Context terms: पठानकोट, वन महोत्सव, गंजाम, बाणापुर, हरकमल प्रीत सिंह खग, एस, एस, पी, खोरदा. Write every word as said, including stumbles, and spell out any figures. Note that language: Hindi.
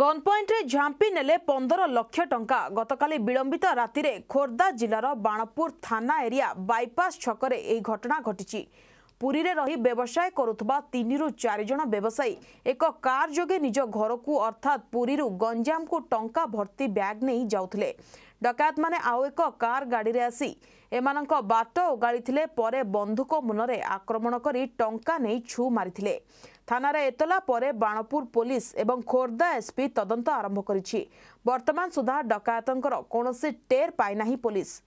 गन पॉइंट रे झांपी नेले पंद्रह लाख टंका। गतकाली विलंबित राति रे खोरदा जिलार बाणापुर थाना एरिया बाईपास छकरे एही घटना घटिछि। पुरी रे रही व्यवसाय करुवा तीन रु चार जण व्यवसायी एक कार जोगे निज घरकू अर्थात पुरी रु गंजाम को टंका भर्ती बैग नहीं जाउथले। डकायत माने आउ एक कार गाड़ी रे आसी एमानक बाट उगाळीथिले, परे बंदूक मुनरे आक्रमण करी टंका नै छु मारिथिले। थाना रे एतला परे बाणापुर पुलिस एवं खोरदा एसपी तदंत आरंभ करिछि। वर्तमान सुधा डकायतनकर कोनोसी टेर पाइनाही पुलिस।